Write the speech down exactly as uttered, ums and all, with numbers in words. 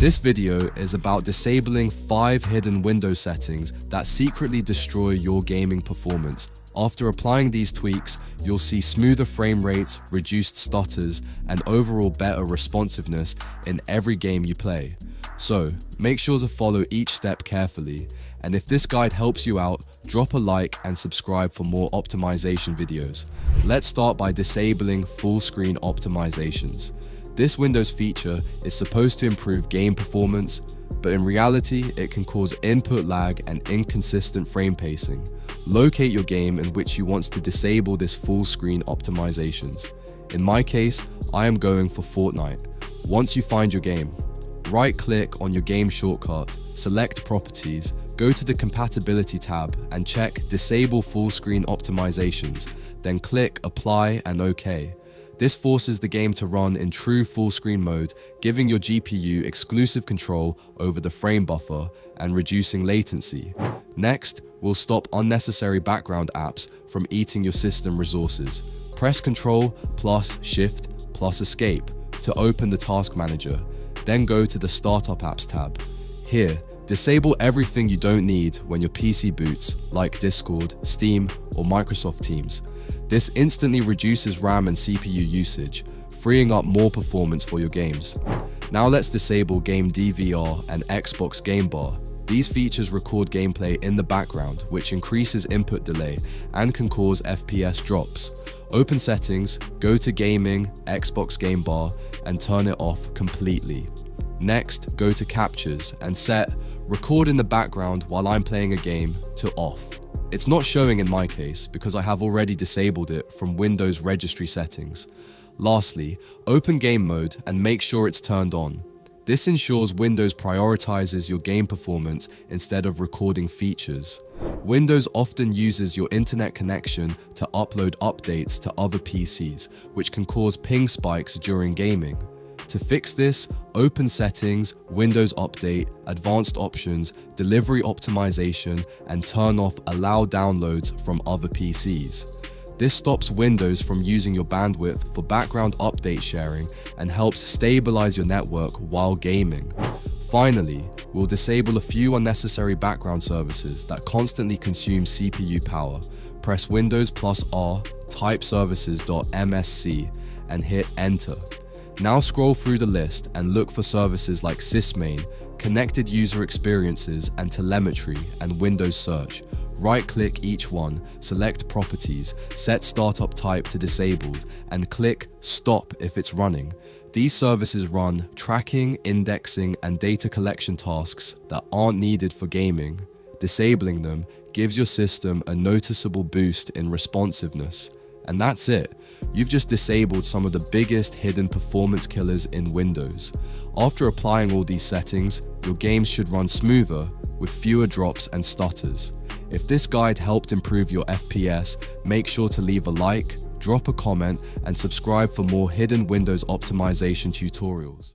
This video is about disabling five hidden Windows settings that secretly destroy your gaming performance. After applying these tweaks, you'll see smoother frame rates, reduced stutters, and overall better responsiveness in every game you play. So, make sure to follow each step carefully, and if this guide helps you out, drop a like and subscribe for more optimization videos. Let's start by disabling full screen optimizations. This Windows feature is supposed to improve game performance, but in reality, it can cause input lag and inconsistent frame pacing. Locate your game in which you want to disable this full screen optimizations. In my case, I am going for Fortnite. Once you find your game, right-click on your game shortcut, select Properties, go to the Compatibility tab and check Disable Full Screen Optimizations, then click Apply and OK. This forces the game to run in true full screen mode, giving your G P U exclusive control over the frame buffer and reducing latency. Next, we'll stop unnecessary background apps from eating your system resources. Press Ctrl plus Shift plus Escape to open the Task Manager, then go to the Startup Apps tab. Here, disable everything you don't need when your P C boots, like Discord, Steam, or Microsoft Teams. This instantly reduces RAM and C P U usage, freeing up more performance for your games. Now let's disable Game D V R and Xbox Game Bar. These features record gameplay in the background, which increases input delay and can cause F P S drops. Open Settings, go to Gaming, Xbox Game Bar, and turn it off completely. Next, go to Captures and set Record in the background while I'm playing a game to off. It's not showing in my case because I have already disabled it from Windows Registry settings. Lastly, open Game Mode and make sure it's turned on. This ensures Windows prioritizes your game performance instead of recording features. Windows often uses your internet connection to upload updates to other P Cs, which can cause ping spikes during gaming. To fix this, open Settings, Windows Update, Advanced Options, Delivery Optimization, and turn off Allow Downloads from other P Cs. This stops Windows from using your bandwidth for background update sharing and helps stabilize your network while gaming. Finally, we'll disable a few unnecessary background services that constantly consume C P U power. Press Windows plus R, type services.msc, and hit Enter. Now scroll through the list and look for services like SysMain, Connected User Experiences, and Telemetry, and Windows Search. Right-click each one, select Properties, set Startup Type to Disabled, and click Stop if it's running. These services run tracking, indexing, and data collection tasks that aren't needed for gaming. Disabling them gives your system a noticeable boost in responsiveness. And that's it. You've just disabled some of the biggest hidden performance killers in Windows. After applying all these settings, your games should run smoother with fewer drops and stutters. If this guide helped improve your F P S, make sure to leave a like, drop a comment, and subscribe for more hidden Windows optimization tutorials.